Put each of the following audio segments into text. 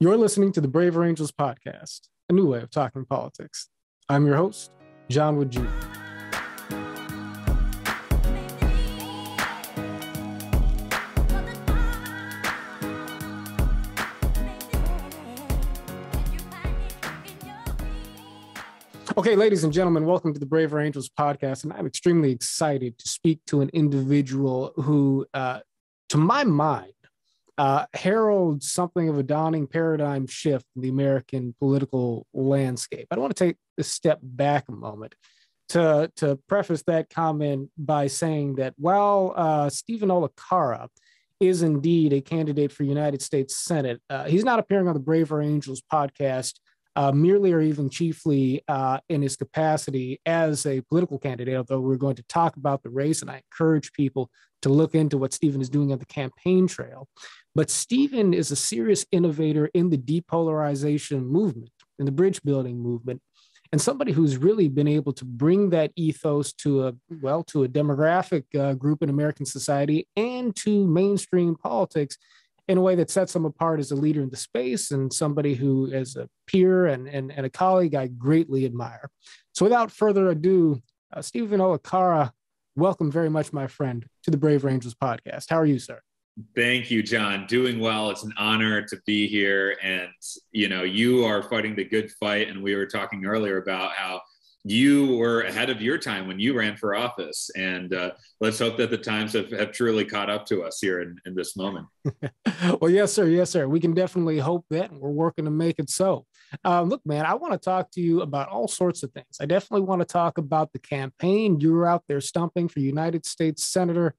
You're listening to the Braver Angels Podcast, a new way of talking politics. I'm your host, John Wood Jr. Okay, ladies and gentlemen, welcome to the Braver Angels Podcast, and I'm extremely excited to speak to an individual who, to my mind, heralds something of a dawning paradigm shift in the American political landscape. I want to take a step back a moment to preface that comment by saying that while Steven Olikara is indeed a candidate for United States Senate, he's not appearing on the Braver Angels Podcast merely or even chiefly in his capacity as a political candidate, although we're going to talk about the race, and I encourage people to look into what Steven is doing on the campaign trail. But Steven is a serious innovator in the depolarization movement, in the bridge building movement, and somebody who's really been able to bring that ethos to a demographic group in American society and to mainstream politics in a way that sets him apart as a leader in the space and somebody who, as a peer and a colleague, I greatly admire. So without further ado, Steven Olikara, welcome very much, my friend, to the Braver Angels Podcast. How are you, sir? Thank you, John. Doing well. It's an honor to be here. And, you know, you are fighting the good fight. And we were talking earlier about how you were ahead of your time when you ran for office, and let's hope that the times have truly caught up to us here in this moment. Well, yes, sir. Yes, sir. We can definitely hope that, and we're working to make it so. Look, man, I want to talk to you about all sorts of things. I definitely want to talk about the campaign. You were out there stumping for United States Senator,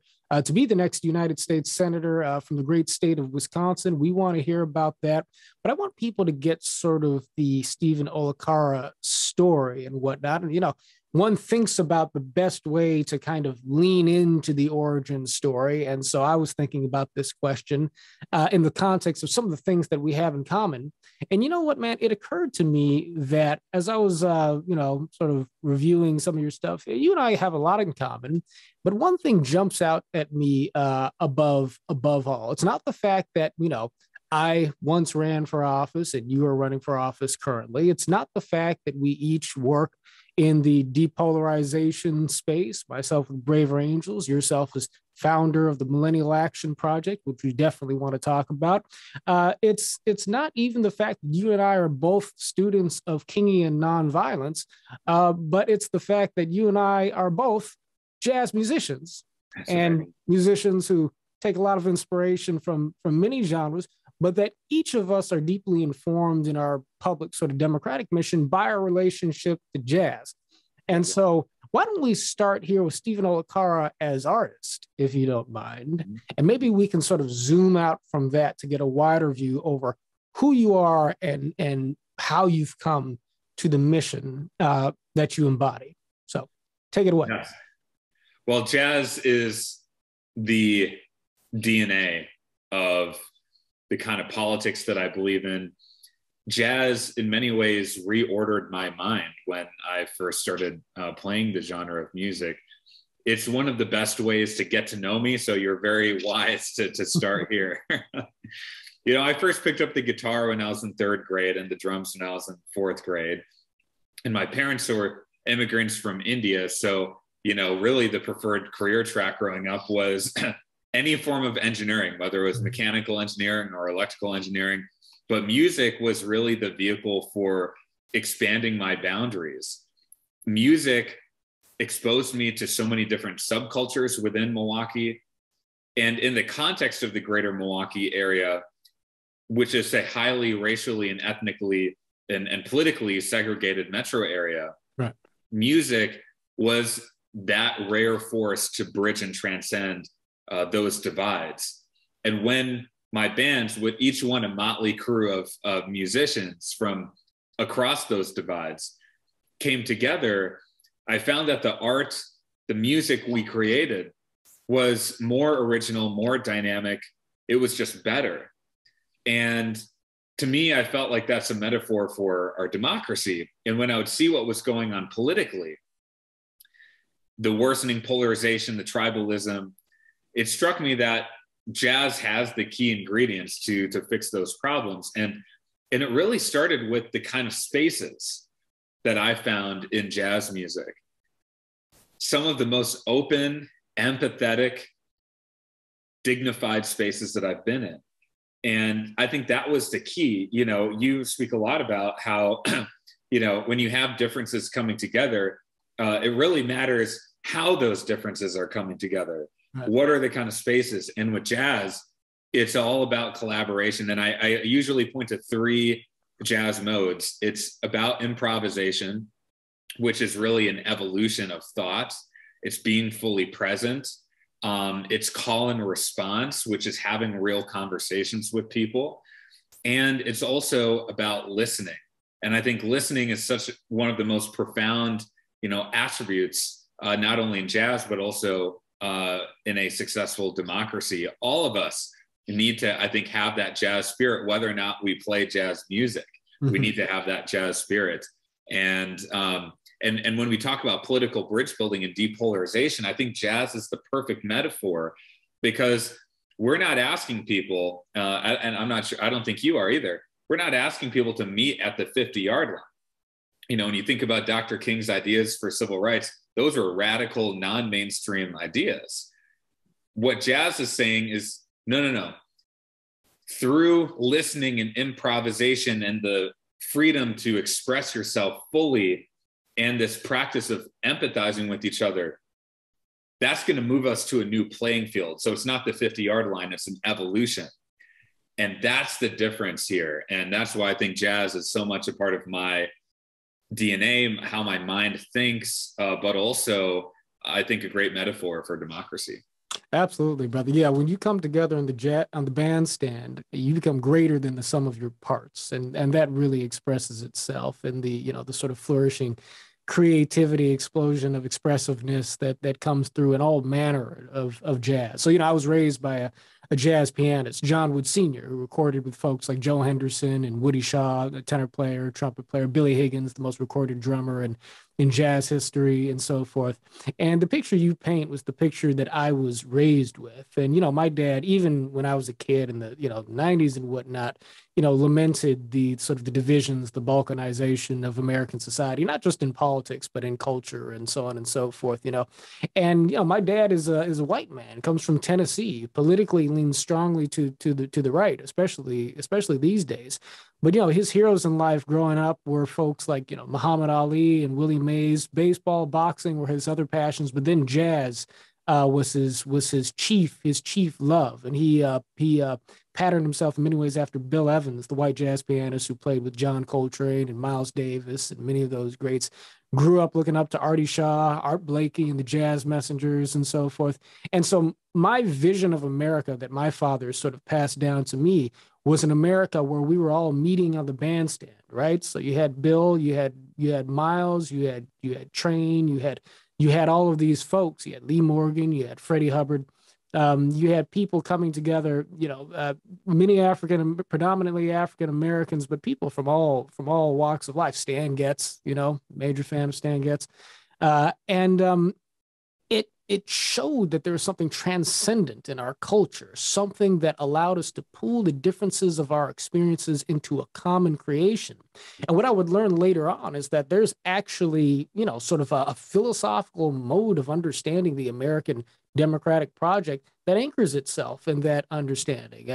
to be the next United States Senator from the great state of Wisconsin. We want to hear about that. But I want people to get sort of the Steven Olikara story and whatnot. And, you know, one thinks about the best way to kind of lean into the origin story. And so I was thinking about this question in the context of some of the things that we have in common. And you know what, man, it occurred to me that as I was, sort of reviewing some of your stuff, you and I have a lot in common, but one thing jumps out at me above all. It's not the fact that, you know, I once ran for office and you are running for office currently. It's not the fact that we each work in the depolarization space, myself with Braver Angels, yourself as founder of the Millennial Action Project, which we definitely want to talk about. It's not even the fact that you and I are both students of Kingian nonviolence, but it's the fact that you and I are both jazz musicians. That's and right. Musicians who take a lot of inspiration from many genres, but that each of us are deeply informed in our public sort of democratic mission by our relationship to jazz. And so why don't we start here with Steven Olikara as artist, if you don't mind, and maybe we can sort of zoom out from that to get a wider view over who you are and how you've come to the mission that you embody. So take it away. Yes. Well, jazz is the DNA of the kind of politics that I believe in. Jazz, in many ways, reordered my mind when I first started playing the genre of music. It's one of the best ways to get to know me, so you're very wise to start here. You know, I first picked up the guitar when I was in 3rd grade and the drums when I was in 4th grade. And my parents were immigrants from India, so, you know, really the preferred career track growing up was any form of engineering, whether it was mechanical engineering or electrical engineering, but music was really the vehicle for expanding my boundaries. Music exposed me to so many different subcultures within Milwaukee. And in the context of the greater Milwaukee area, which is a highly racially and ethnically and politically segregated metro area, right, music was that rare force to bridge and transcend those divides. And when my bands, with each one a motley crew of musicians from across those divides, came together, I found that the art, the music we created was more original, more dynamic. It was just better. And to me, I felt like that's a metaphor for our democracy. And when I would see what was going on politically, the worsening polarization, the tribalism, it struck me that jazz has the key ingredients to fix those problems. And And it really started with the kind of spaces that I found in jazz music. Some of the most open, empathetic, dignified spaces that I've been in. And I think that was the key. You know, you speak a lot about how, you know, when you have differences coming together, it really matters how those differences are coming together. Right. What are the kind of spaces? And with jazz, it's all about collaboration. And I usually point to three jazz modes. It's about improvisation, which is really an evolution of thought. It's being fully present. It's call and response, which is having real conversations with people. And it's also about listening. And I think listening is such one of the most profound, you know, attributes, not only in jazz, but also in a successful democracy. All of us need to, I think, have that jazz spirit, whether or not we play jazz music. Mm-hmm. We need to have that jazz spirit. And when we talk about political bridge building and depolarization, I think jazz is the perfect metaphor, because we're not asking people, and I'm not sure, I don't think you are either, we're not asking people to meet at the 50-yard line. You know, when you think about Dr. King's ideas for civil rights, those are radical, non-mainstream ideas. What jazz is saying is, no. Through listening and improvisation and the freedom to express yourself fully, and this practice of empathizing with each other, that's going to move us to a new playing field. So it's not the 50-yard line, it's an evolution. And that's the difference here. And that's why I think jazz is so much a part of my DNA, how my mind thinks, but also I think a great metaphor for democracy. Absolutely, brother. Yeah, when you come together in the on the bandstand, you become greater than the sum of your parts, and that really expresses itself in the, you know, the sort of flourishing creativity, explosion of expressiveness that comes through in all manner of jazz. So, you know, I was raised by a jazz pianist, John Wood Sr., who recorded with folks like Joe Henderson and Woody Shaw, a tenor player, trumpet player, Billy Higgins, the most recorded drummer in jazz history, and so forth. And the picture you paint was the picture that I was raised with. And, you know, my dad, even when I was a kid in the, you know, 90s and whatnot, you know, lamented the sort of the divisions, the balkanization of American society, not just in politics, but in culture and so on and so forth, you know. And, you know, my dad is a white man, comes from Tennessee, politically leans strongly to the right, especially these days. But, you know, his heroes in life growing up were folks like, you know, Muhammad Ali and Willie Mays. Baseball, boxing were his other passions, but then jazz was his chief love. And he patterned himself in many ways after Bill Evans, the white jazz pianist who played with John Coltrane and Miles Davis and many of those greats. Grew up looking up to Artie Shaw, Art Blakey, and the Jazz Messengers, and so forth. And so my vision of America that my father sort of passed down to me was an America where we were all meeting on the bandstand, right? So you had Bill, you had Miles, you had Train, you had all of these folks. You had Lee Morgan, you had Freddie Hubbard. You had people coming together, you know, many predominantly African Americans, but people from all walks of life. Stan Getz, you know, major fan of Stan Getz, and it showed that there was something transcendent in our culture, something that allowed us to pull the differences of our experiences into a common creation. And what I would learn later on is that there's actually, you know, sort of a philosophical mode of understanding the American democratic project that anchors itself in that understanding.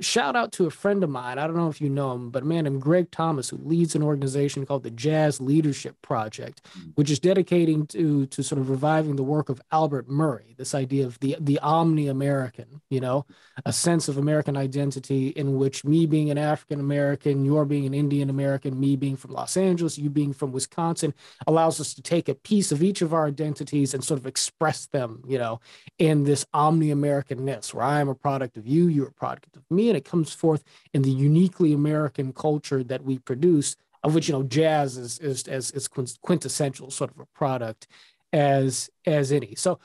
Shout out to a friend of mine. I don't know if you know him, but a man named Greg Thomas, who leads an organization called the Jazz Leadership Project, which is dedicating to sort of reviving the work of Albert Murray, this idea of the omni-American, you know, a sense of American identity in which me being an African-American, you're being an Indian-American, me being from Los Angeles, you being from Wisconsin, allows us to take a piece of each of our identities and sort of express them, you know, in this omni-Americanness, where I am a product of you, you're a product of me, and it comes forth in the uniquely American culture that we produce, of which, you know, jazz is quintessential sort of a product as any. So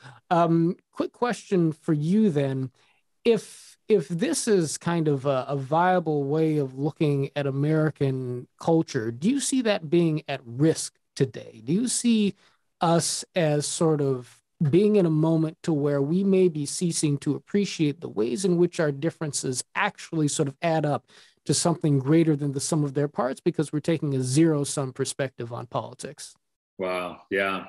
quick question for you then. If this is kind of a viable way of looking at American culture, do you see that being at risk today? Do you see us as sort of being in a moment to where we may be ceasing to appreciate the ways in which our differences actually sort of add up to something greater than the sum of their parts, because we're taking a zero-sum perspective on politics. Wow. Yeah.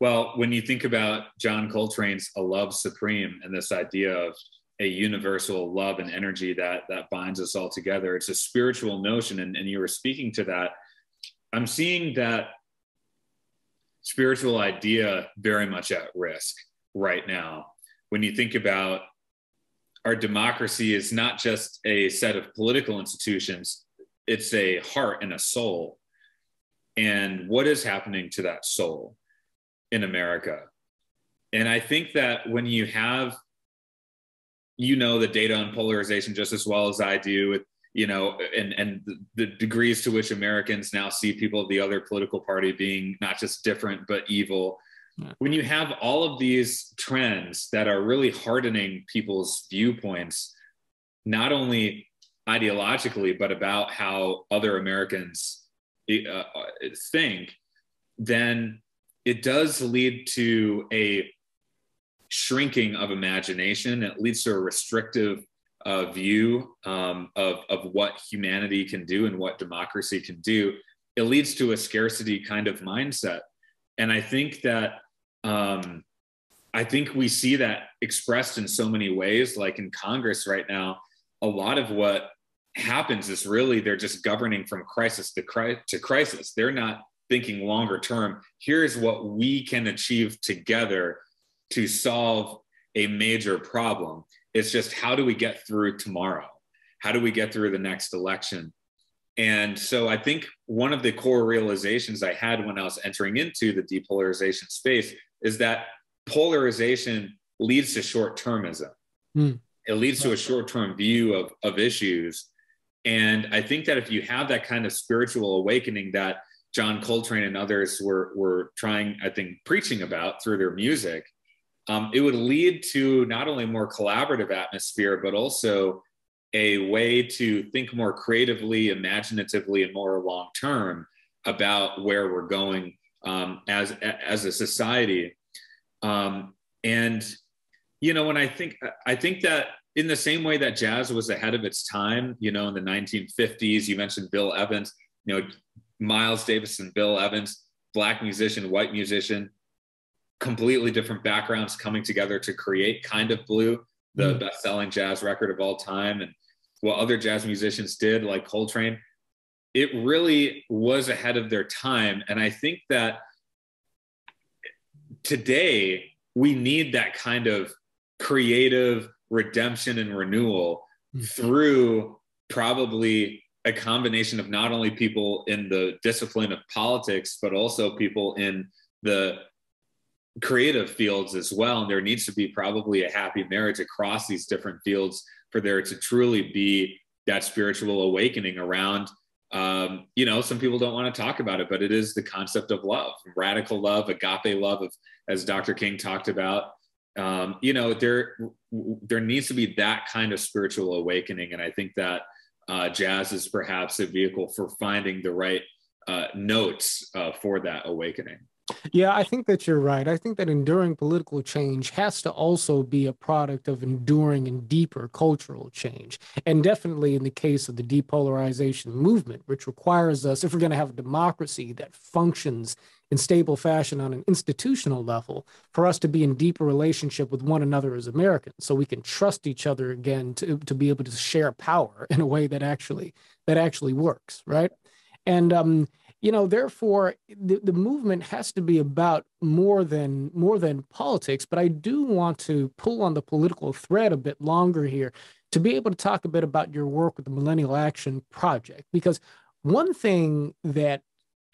Well, when you think about John Coltrane's A Love Supreme and this idea of a universal love and energy that binds us all together, it's a spiritual notion. And you were speaking to that. I'm seeing that spiritual idea very much at risk right now. When you think about our democracy is not just a set of political institutions, it's a heart and a soul. And what is happening to that soul in America? And I think that when you have, you know, the data on polarization just as well as I do, with, you know, and the degrees to which Americans now see people of the other political party being not just different, but evil. When you have all of these trends that are really hardening people's viewpoints, not only ideologically, but about how other Americans think, then it does lead to a shrinking of imagination. It leads to a restrictive view of what humanity can do and what democracy can do. It leads to a scarcity kind of mindset. And I think that I think we see that expressed in so many ways, like in Congress right now. A lot of what happens is really they're just governing from crisis to crisis. They're not thinking longer term. Here's what we can achieve together to solve a major problem. It's just, how do we get through tomorrow? How do we get through the next election? And so I think one of the core realizations I had when I was entering into the depolarization space is that polarization leads to short-termism. It leads to a short-term view of issues. And I think that if you have that kind of spiritual awakening that John Coltrane and others were trying, I think, preaching about through their music, it would lead to not only more collaborative atmosphere, but also a way to think more creatively, imaginatively, and more long-term about where we're going as a society. And, you know, when I think that in the same way that jazz was ahead of its time, you know, in the 1950s, you mentioned Bill Evans, you know, Miles Davis and Bill Evans, Black musician, white musician, completely different backgrounds coming together to create Kind of Blue, the best-selling jazz record of all time, and what other jazz musicians did, like Coltrane. It really was ahead of their time. And I think that today we need that kind of creative redemption and renewal through probably a combination of not only people in the discipline of politics, but also people in the creative fields as well. And there needs to be probably a happy marriage across these different fields for there to truly be that spiritual awakening around, you know, some people don't want to talk about it, but it is the concept of love, radical love, agape love, as Dr. King talked about. You know, there needs to be that kind of spiritual awakening. And I think that jazz is perhaps a vehicle for finding the right notes for that awakening. Yeah, I think that you're right. I think that enduring political change has to also be a product of enduring and deeper cultural change. And definitely in the case of the depolarization movement, which requires us, if we're going to have a democracy that functions in stable fashion on an institutional level, for us to be in deeper relationship with one another as Americans, so we can trust each other again to be able to share power in a way that actually works, right? And you know, therefore, the movement has to be about more than politics. But I do want to pull on the political thread a bit longer here to be able to talk a bit about your work with the Millennial Action Project. Because one thing that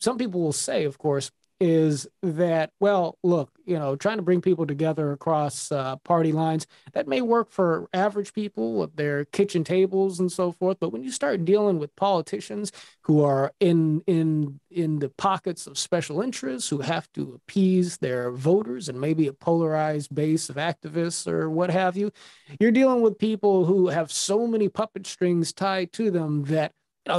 some people will say, of course, is that, well, look, you know, trying to bring people together across party lines, that may work for average people at their kitchen tables and so forth. But when you start dealing with politicians who are in the pockets of special interests, who have to appease their voters and maybe a polarized base of activists or what have you, you're dealing with people who have so many puppet strings tied to them that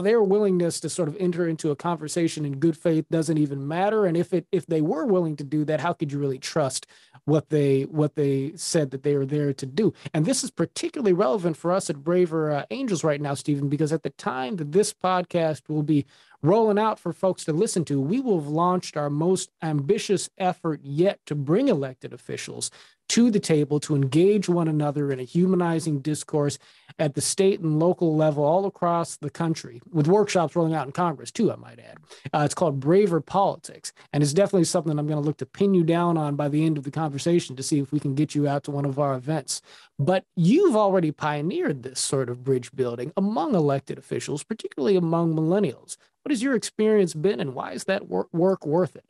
their willingness to sort of enter into a conversation in good faith doesn't even matter. And if they were willing to do that, how could you really trust what they said that they were there to do. And this is particularly relevant for us at Braver Angels right now, Stephen, because at the time that this podcast will be rolling out for folks to listen to, we will have launched our most ambitious effort yet to bring elected officials to the table to engage one another in a humanizing discourse at the state and local level all across the country, with workshops rolling out in Congress too, I might add. It's called Braver Politics, and it's definitely something I'm going to look to pin you down on by the end of the conversation to see if we can get you out to one of our events. But you've already pioneered this sort of bridge building among elected officials, particularly among millennials. What has your experience been, and why is that work worth it?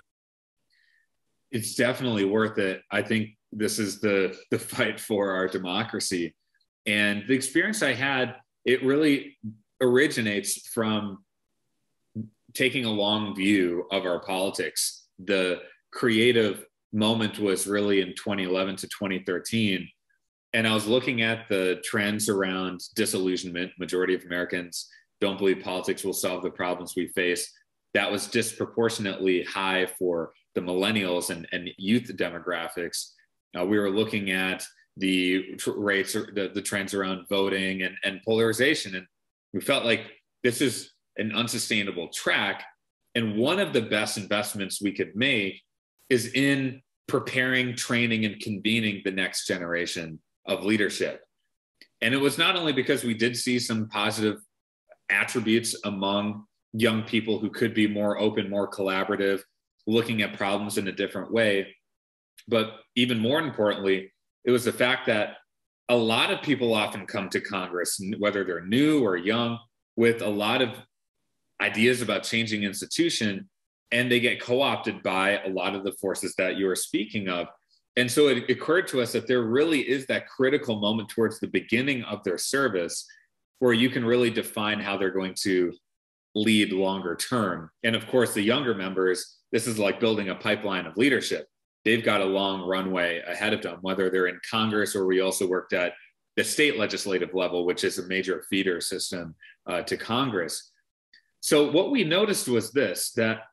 It's definitely worth it. I think this is the fight for our democracy. And the experience I had, it really originates from taking a long view of our politics. The creative moment was really in 2011 to 2013. And I was looking at the trends around disillusionment. Majority of Americans don't believe politics will solve the problems we face. That was disproportionately high for the millennials and youth demographics. We were looking at the rates, the trends around voting and polarization. And we felt like this is an unsustainable track. And one of the best investments we could make is in preparing, training, and convening the next generation of leadership. And it was not only because we did see some positive attributes among young people who could be more open, more collaborative, looking at problems in a different way, but even more importantly, it was the fact that a lot of people often come to Congress, whether they're new or young, with a lot of ideas about changing institution, and they get co-opted by a lot of the forces that you are speaking of. And so it occurred to us that there really is that critical moment towards the beginning of their service where you can really define how they're going to lead longer term. And of course, the younger members, this is like building a pipeline of leadership. They've got a long runway ahead of them, whether they're in Congress or we also worked at the state legislative level, which is a major feeder system to Congress. So what we noticed was this, that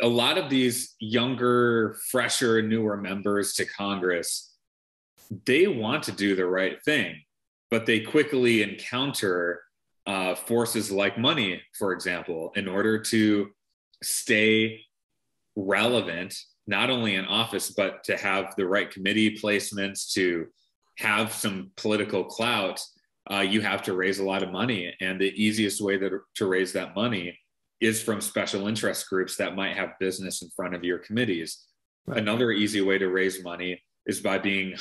a lot of these younger, fresher, newer members to Congress, they want to do the right thing, but they quickly encounter forces like money, for example, in order to stay relevant, not only in office, but to have the right committee placements, to have some political clout, you have to raise a lot of money. And the easiest way to raise that money is from special interest groups that might have business in front of your committees. Right. Another easy way to raise money is by being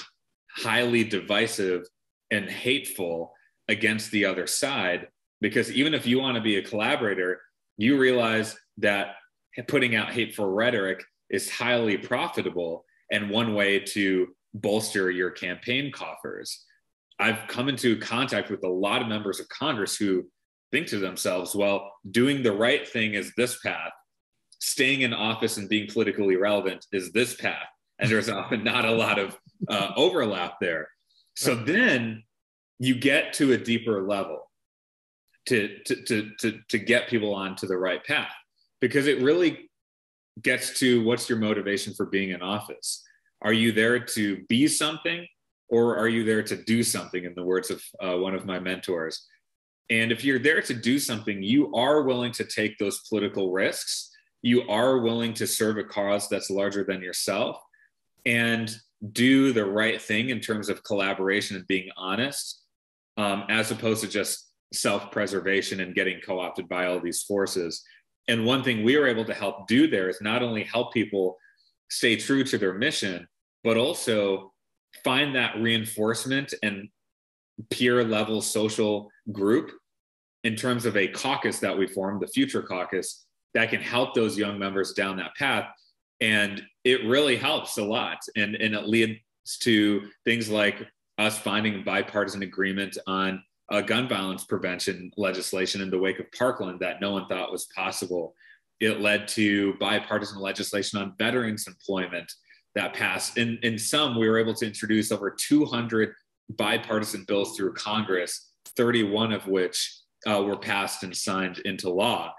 highly divisive and hateful against the other side, because even if you want to be a collaborator, you realize that putting out hateful rhetoric is highly profitable and one way to bolster your campaign coffers. I've come into contact with a lot of members of Congress who think to themselves, well, doing the right thing is this path. Staying in office and being politically relevant is this path. And there's often not a lot of overlap there. So then you get to a deeper level to get people onto the right path. Because it really gets to what's your motivation for being in office. Are you there to be something, or are you there to do something, in the words of one of my mentors? And if you're there to do something, you are willing to take those political risks. You are willing to serve a cause that's larger than yourself and do the right thing in terms of collaboration and being honest, as opposed to just self-preservation and getting co-opted by all these forces. And one thing we were able to help do there is not only help people stay true to their mission, but also find that reinforcement and peer level social group in terms of a caucus that we formed, the Future Caucus, that can help those young members down that path. And it really helps a lot. And it leads to things like us finding a bipartisan agreement on gun violence prevention legislation in the wake of Parkland that no one thought was possible. It led to bipartisan legislation on veterans employment that passed. In some, we were able to introduce over 200 bipartisan bills through Congress, 31 of which were passed and signed into law.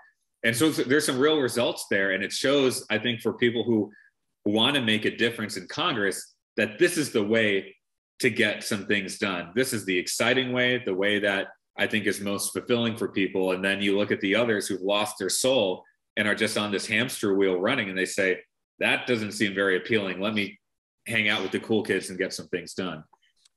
And so there's some real results there. And it shows, I think, for people who want to make a difference in Congress, that this is the way to get some things done. This is the exciting way, the way that I think is most fulfilling for people. And then you look at the others who've lost their soul and are just on this hamster wheel running, and they say, that doesn't seem very appealing. Let me hang out with the cool kids and get some things done.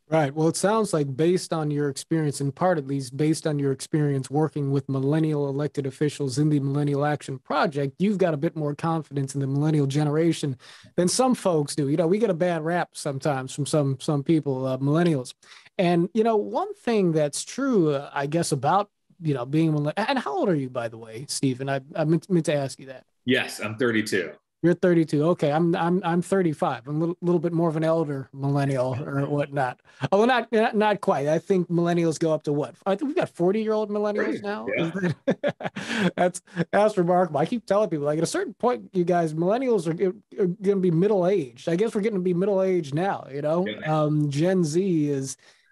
Right. Well, it sounds like, based on your experience, in part at least, based on your experience working with millennial elected officials in the Millennial Action Project, you've got a bit more confidence in the millennial generation than some folks do. You know, we get a bad rap sometimes from some people, millennials. And, you know, one thing that's true, I guess, about, you know, being, and how old are you, by the way, Steven? I meant to ask you that. Yes, I'm 32. You're 32. Okay. I'm 35. I'm a little bit more of an elder millennial or whatnot. Oh, well, not quite. I think millennials go up to what? I think we've got 40-year-old millennials now. Yeah. That's remarkable. I keep telling people, like, at a certain point, you guys, millennials are going to be middle-aged. I guess we're getting to be middle-aged now, you know? Yeah. Gen Z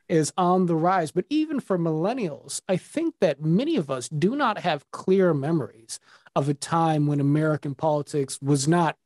is on the rise. But even for millennials, I think that many of us do not have clear memories of a time when American politics was not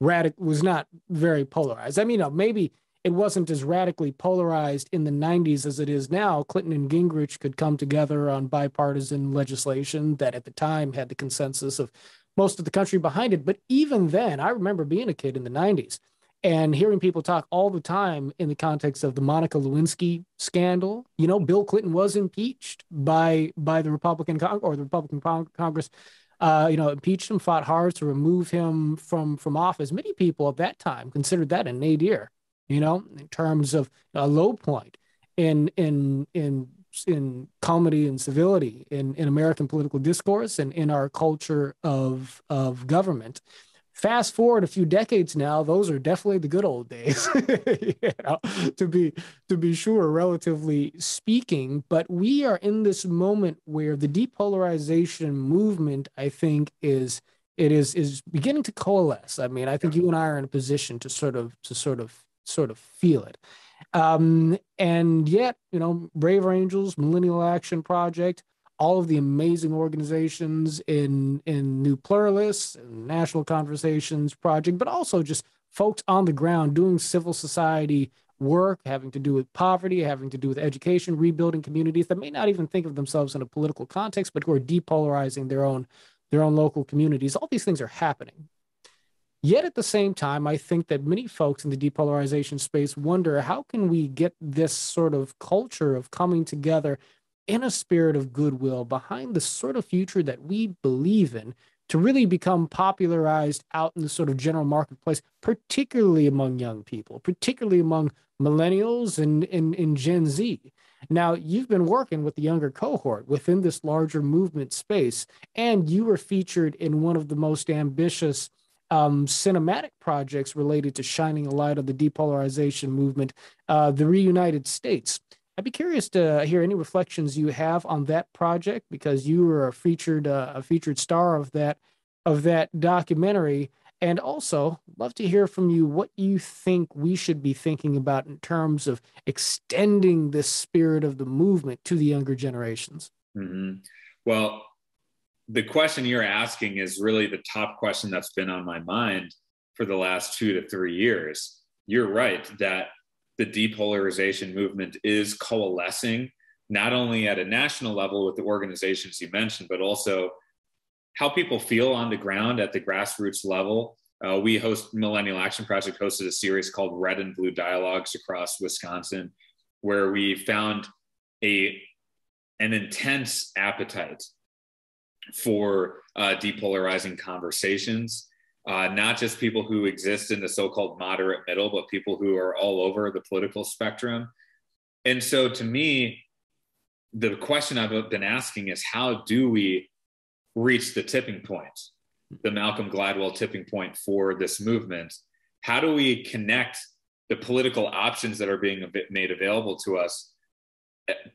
very polarized. I mean, maybe it wasn't as radically polarized in the 90s as it is now. Clinton and Gingrich could come together on bipartisan legislation that at the time had the consensus of most of the country behind it. But even then, I remember being a kid in the 90s and hearing people talk all the time in the context of the Monica Lewinsky scandal. You know, Bill Clinton was impeached by the Republican Congress. You know, impeached him, fought hard to remove him from office. Many people at that time considered that a nadir, you know, in terms of a low point in comedy and civility in American political discourse and in our culture of government. Fast forward a few decades now, those are definitely the good old days, you know, to be sure, relatively speaking. But we are in this moment where the depolarization movement, I think, is beginning to coalesce. I mean, I think you and I are in a position to sort of feel it. And yet, you know, Braver Angels, Millennial Action Project, all of the amazing organizations in New Pluralists, and National Conversations Project, but also just folks on the ground doing civil society work, having to do with poverty, having to do with education, rebuilding communities that may not even think of themselves in a political context, but who are depolarizing their own local communities. All these things are happening. Yet at the same time, I think that many folks in the depolarization space wonder, how can we get this sort of culture of coming together in a spirit of goodwill behind the sort of future that we believe in to really become popularized out in the sort of general marketplace, particularly among young people, particularly among millennials and Gen Z. Now, you've been working with the younger cohort within this larger movement space, and you were featured in one of the most ambitious cinematic projects related to shining a light on the depolarization movement, the Reunited States. I'd be curious to hear any reflections you have on that project, because you were a featured star of that documentary. And also, love to hear from you what you think we should be thinking about in terms of extending this spirit of the movement to the younger generations. Mm-hmm. Well, the question you're asking is really the top question that's been on my mind for the last 2 to 3 years. You're right that the depolarization movement is coalescing, not only at a national level with the organizations you mentioned, but also how people feel on the ground at the grassroots level. Millennial Action Project hosted a series called Red and Blue Dialogues across Wisconsin, where we found an intense appetite for depolarizing conversations. Not just people who exist in the so-called moderate middle, but people who are all over the political spectrum. And so to me, the question I've been asking is, how do we reach the tipping point, the Malcolm Gladwell tipping point for this movement? How do we connect the political options that are being made available to us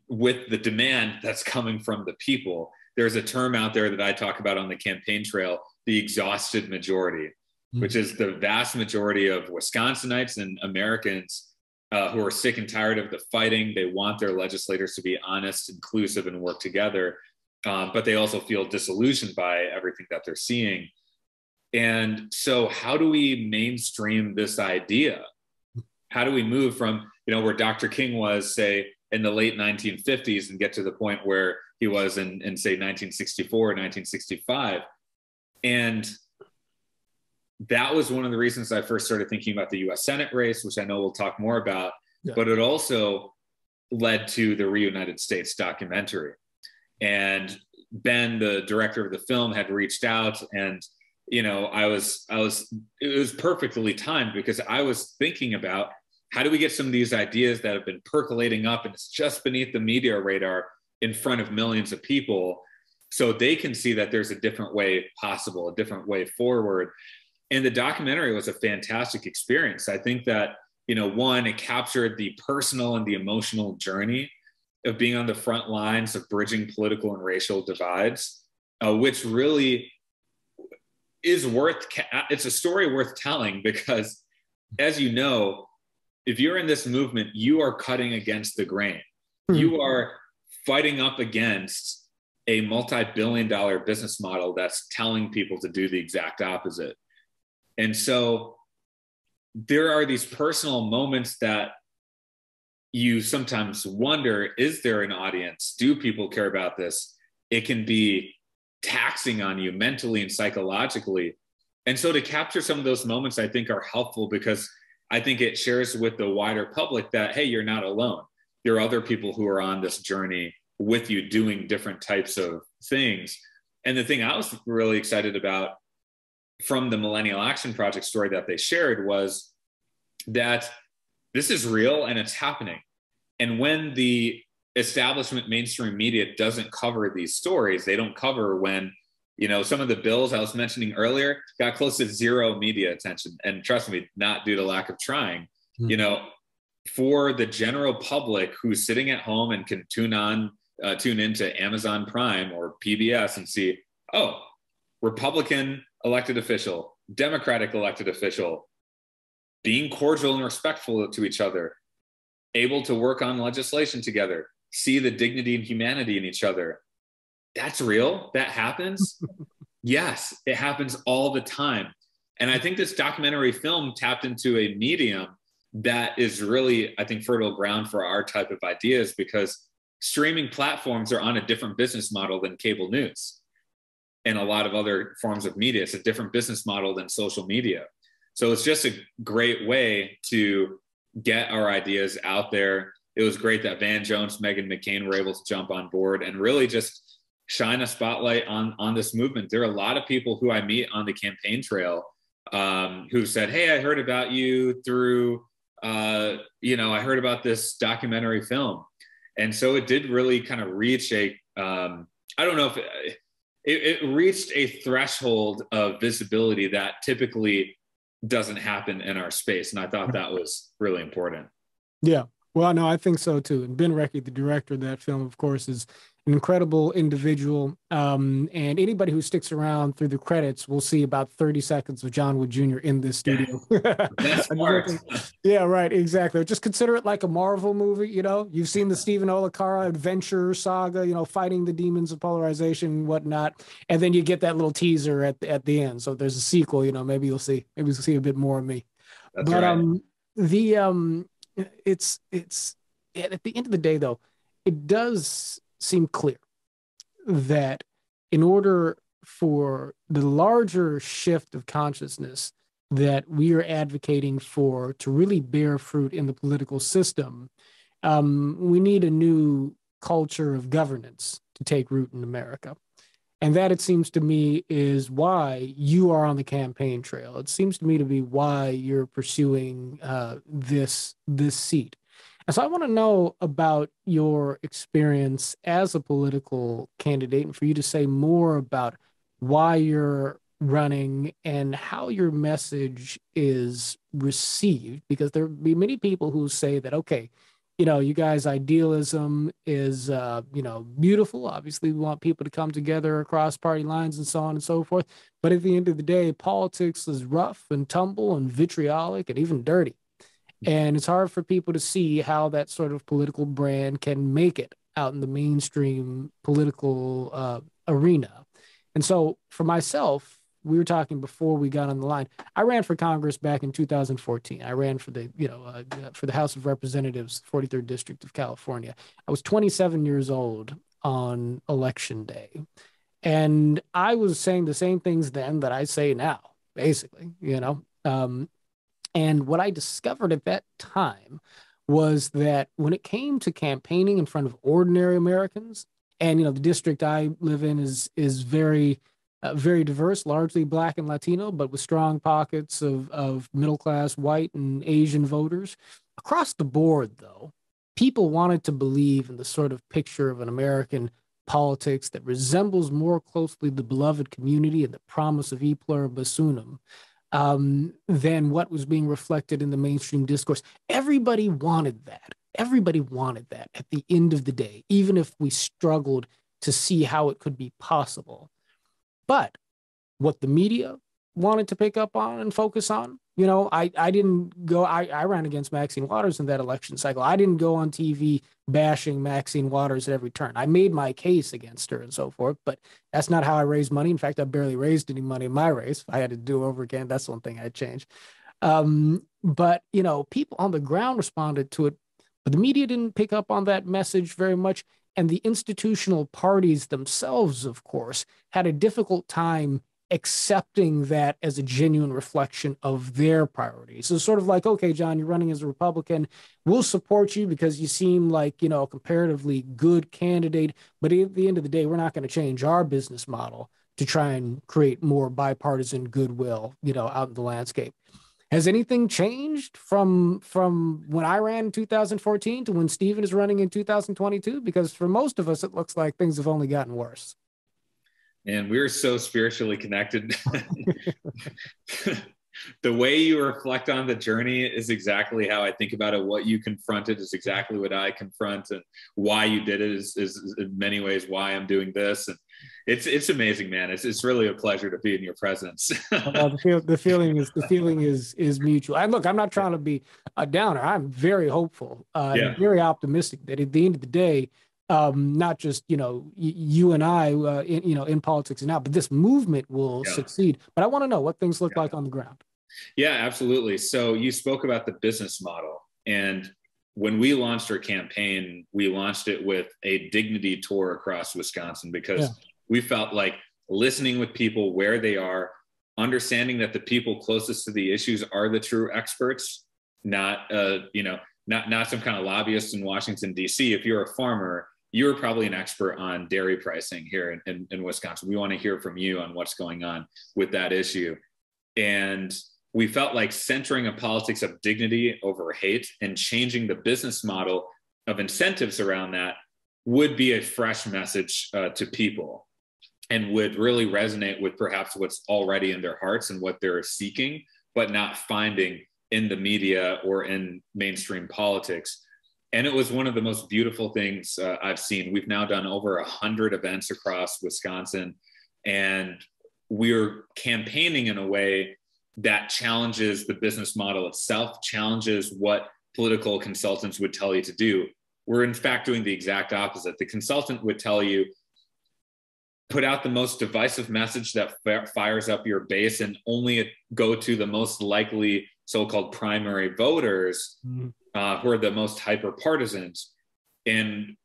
with the demand that's coming from the people? There's a term out there that I talk about on the campaign trail, the exhausted majority, which is the vast majority of Wisconsinites and Americans who are sick and tired of the fighting. They want their legislators to be honest, inclusive, and work together, but they also feel disillusioned by everything that they're seeing. And so how do we mainstream this idea? How do we move from, where Dr. King was, say, in the late 1950s and get to the point where he was in say, 1964, 1965. And that was one of the reasons I first started thinking about the U.S. Senate race, which I know we'll talk more about, yeah. But it also led to the Reunited States documentary. And Ben, the director of the film, had reached out, and it was perfectly timed because I was thinking about how do we get some of these ideas that have been percolating up and it's just beneath the media radar in front of millions of people so they can see that there's a different way possible, a different way forward. And the documentary was a fantastic experience. I think that, one, it captured the personal and the emotional journey of being on the front lines of bridging political and racial divides, which really is it's a story worth telling because, as you know, if you're in this movement, you are cutting against the grain. Mm-hmm. You are fighting up against a multi-billion-dollar business model that's telling people to do the exact opposite. And so there are these personal moments that you sometimes wonder, is there an audience? Do people care about this? It can be taxing on you mentally and psychologically. And so to capture some of those moments, I think are helpful because I think it shares with the wider public that, hey, you're not alone. There are other people who are on this journey with you doing different types of things. And the thing I was really excited about from the Millennial Action Project story that they shared was that this is real and it's happening. And when the establishment mainstream media doesn't cover these stories, they don't cover when, some of the bills I was mentioning earlier got close to zero media attention. And trust me, not due to lack of trying, mm-hmm. For the general public who's sitting at home and can tune into Amazon Prime or PBS and see, oh, Republican elected official, Democratic elected official, being cordial and respectful to each other, able to work on legislation together, see the dignity and humanity in each other. That's real. That happens. Yes, it happens all the time. And I think this documentary film tapped into a medium that is really, I think, fertile ground for our type of ideas because streaming platforms are on a different business model than cable news and a lot of other forms of media. It's a different business model than social media. So it's just a great way to get our ideas out there. It was great that Van Jones, Megan McCain were able to jump on board and really just shine a spotlight on this movement. There are a lot of people who I meet on the campaign trail who said, hey, I heard about you through, I heard about this documentary film. And so it did really kind of reach a, I don't know if it reached a threshold of visibility that typically doesn't happen in our space. And I thought that was really important. Yeah. Well, no, I think so too. And Ben Reckie, the director of that film, of course, is an incredible individual. And anybody who sticks around through the credits will see about 30 seconds of John Wood Jr. in this studio. That's smart. Yeah, right. Exactly. Just consider it like a Marvel movie. You've seen the Steven Olikara adventure saga, fighting the demons of polarization and whatnot. And then you get that little teaser at the end. So there's a sequel, maybe you'll see a bit more of me. That's but right. It's at the end of the day, though, it does seem clear that in order for the larger shift of consciousness that we are advocating for to really bear fruit in the political system, we need a new culture of governance to take root in America. And that, it seems to me, is why you are on the campaign trail. It seems to me to be why you're pursuing this seat. And so I want to know about your experience as a political candidate and for you to say more about why you're running and how your message is received, because there will be many people who say that, okay, you guys' idealism is, beautiful. Obviously, we want people to come together across party lines and so on and so forth. But at the end of the day, politics is rough and tumble and vitriolic and even dirty. And it's hard for people to see how that sort of political brand can make it out in the mainstream political arena. And so for myself, we were talking before we got on the line. I ran for Congress back in 2014. I ran for the, for the House of Representatives, 43rd District of California. I was 27 years old on election day. And I was saying the same things then that I say now, basically, and what I discovered at that time was that when it came to campaigning in front of ordinary Americans, and, the district I live in is very, very diverse, largely Black and Latino, but with strong pockets of middle-class white and Asian voters. Across the board, though, people wanted to believe in the sort of picture of an American politics that resembles more closely the beloved community and the promise of e pluribus unum than what was being reflected in the mainstream discourse. Everybody wanted that. Everybody wanted that at the end of the day, even if we struggled to see how it could be possible. But what the media wanted to pick up on and focus on, I didn't go, I ran against Maxine Waters in that election cycle. I didn't go on TV bashing Maxine Waters at every turn. I made my case against her and so forth, but that's not how I raised money. In fact, I barely raised any money in my race. If I had to do over again, that's one thing I'd change. But, people on the ground responded to it, but the media didn't pick up on that message very much. And the institutional parties themselves, of course, had a difficult time accepting that as a genuine reflection of their priorities. So it's sort of like, okay, John, you're running as a Republican. We'll support you because you seem like, a comparatively good candidate. But at the end of the day, we're not going to change our business model to try and create more bipartisan goodwill, out in the landscape. Has anything changed from when I ran in 2014 to when Steven is running in 2022? Because for most of us, it looks like things have only gotten worse. And we're so spiritually connected. The way you reflect on the journey is exactly how I think about it. What you confronted is exactly what I confront, and why you did it is in many ways why I'm doing this. And it's amazing, man. It's really a pleasure to be in your presence. The feeling is mutual. And look, I'm not trying to be a downer. I'm very hopeful, and very optimistic that at the end of the day, not just, you and I, in politics and out, but this movement will succeed. But I want to know what things look like on the ground. Yeah, absolutely. So you spoke about the business model. And when we launched our campaign, we launched it with a dignity tour across Wisconsin, because we felt like listening with people where they are, understanding that the people closest to the issues are the true experts, not some kind of lobbyist in Washington, D.C. If you're a farmer, you're probably an expert on dairy pricing here in Wisconsin. We want to hear from you on what's going on with that issue. And we felt like centering a politics of dignity over hate and changing the business model of incentives around that would be a fresh message to people, and would really resonate with perhaps what's already in their hearts and what they're seeking, but not finding in the media or in mainstream politics. And it was one of the most beautiful things I've seen. We've now done over 100 events across Wisconsin, and we're campaigning in a way that challenges the business model itself, challenges what political consultants would tell you to do. We're in fact doing the exact opposite. The consultant would tell you, put out the most divisive message that fires up your base and only go to the most likely so-called primary voters. Mm-hmm. Who are the most hyper partisans. And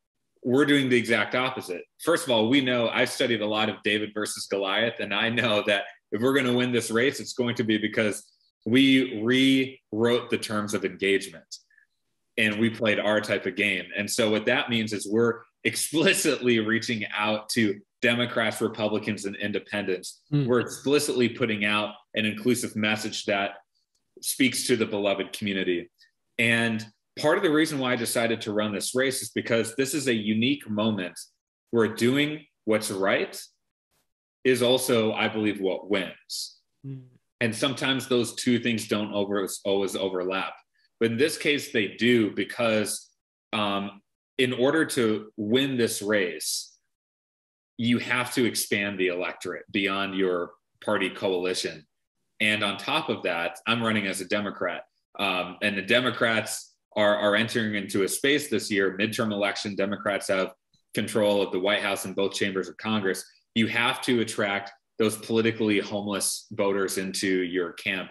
we're doing the exact opposite. First of all, we know, I've studied a lot of David versus Goliath, and I know that if we're going to win this race, it's going to be because we rewrote the terms of engagement and we played our type of game. And so what that means is we're explicitly reaching out to Democrats, Republicans, and independents. Mm-hmm. We're explicitly putting out an inclusive message that speaks to the beloved community. And part of the reason why I decided to run this race is because this is a unique moment where doing what's right is also, I believe, what wins. Mm. And sometimes those two things don't always overlap. But in this case, they do, because in order to win this race, you have to expand the electorate beyond your party coalition. And on top of that, I'm running as a Democrat. And the Democrats are entering into a space this year, midterm election. Democrats have control of the White House and both chambers of Congress. You have to attract those politically homeless voters into your camp.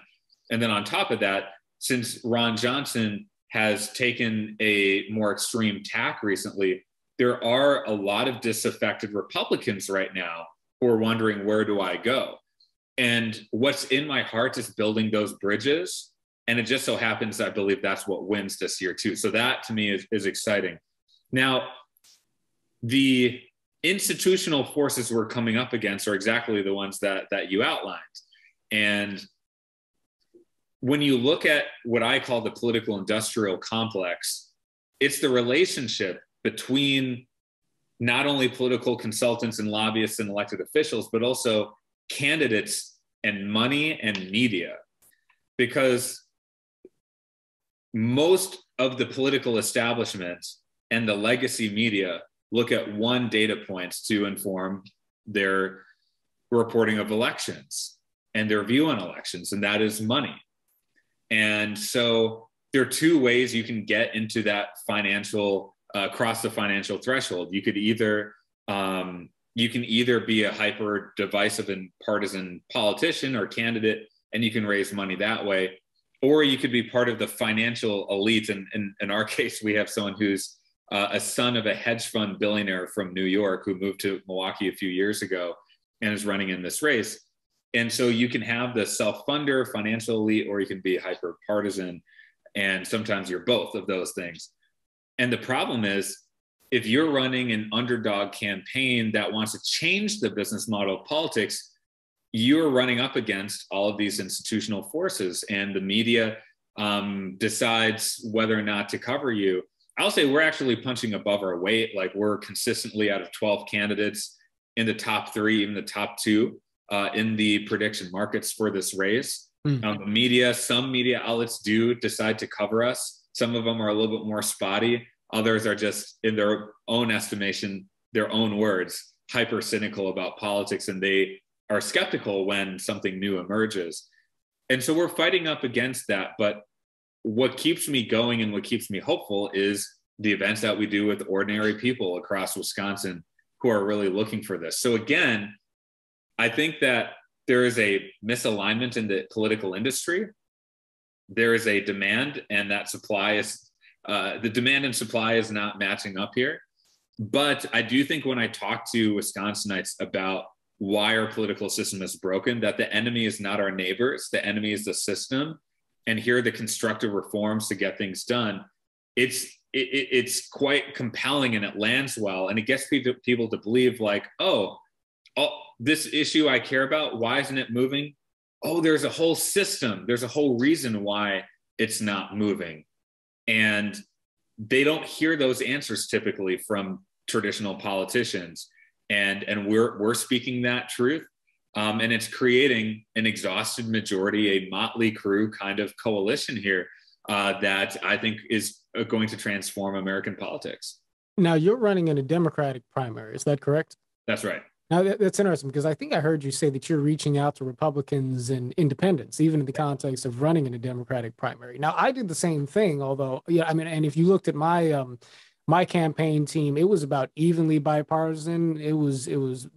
And then on top of that, since Ron Johnson has taken a more extreme tack recently, there are a lot of disaffected Republicans right now who are wondering, where do I go? And what's in my heart is building those bridges. And it just so happens, I believe that's what wins this year too. So that to me is exciting. Now, the institutional forces we're coming up against are exactly the ones that you outlined. And when you look at what I call the political industrial complex, it's the relationship between not only political consultants and lobbyists and elected officials, but also candidates and money and media. Because most of the political establishment and the legacy media look at one data point to inform their reporting of elections and their view on elections, and that is money. And so there are two ways you can get into that financial, across the financial threshold. You could either, you can either be a hyper divisive and partisan politician or candidate, and you can raise money that way, or you could be part of the financial elite. And in our case, we have someone who's a son of a hedge fund billionaire from New York who moved to Milwaukee a few years ago and is running in this race. And so you can have the self-funder, financial elite, or you can be hyper-partisan. And sometimes you're both of those things. And the problem is, if you're running an underdog campaign that wants to change the business model of politics, you're running up against all of these institutional forces, and the media decides whether or not to cover you. I'll say we're actually punching above our weight. Like, we're consistently out of 12 candidates in the top three, even the top two. In the prediction markets for this race. Some media outlets do decide to cover us. Some of them are a little bit more spotty. Others are just, in their own estimation, their own words, hyper cynical about politics, and they are skeptical when something new emerges. And so we're fighting up against that. But what keeps me going and what keeps me hopeful is the events that we do with ordinary people across Wisconsin who are really looking for this. So again, I think that there is a misalignment in the political industry. There is a demand, and that supply is, the demand and supply is not matching up here. But I do think when I talk to Wisconsinites about why our political system is broken, that the enemy is not our neighbors, the enemy is the system. And here are the constructive reforms to get things done. It's quite compelling, and it lands well. And it gets people to believe, like, oh, this issue I care about, why isn't it moving? Oh, there's a whole system. There's a whole reason why it's not moving. And they don't hear those answers typically from traditional politicians. And we're speaking that truth. And it's creating an exhausted majority, a motley crew kind of coalition here that I think is going to transform American politics. Now, you're running in a Democratic primary. Is that correct? That's right. Now, that's interesting, because I think I heard you say that you're reaching out to Republicans and independents, even in the context of running in a Democratic primary. Now, I did the same thing, although, and if you looked at my my campaign team, it was about evenly bipartisan. It was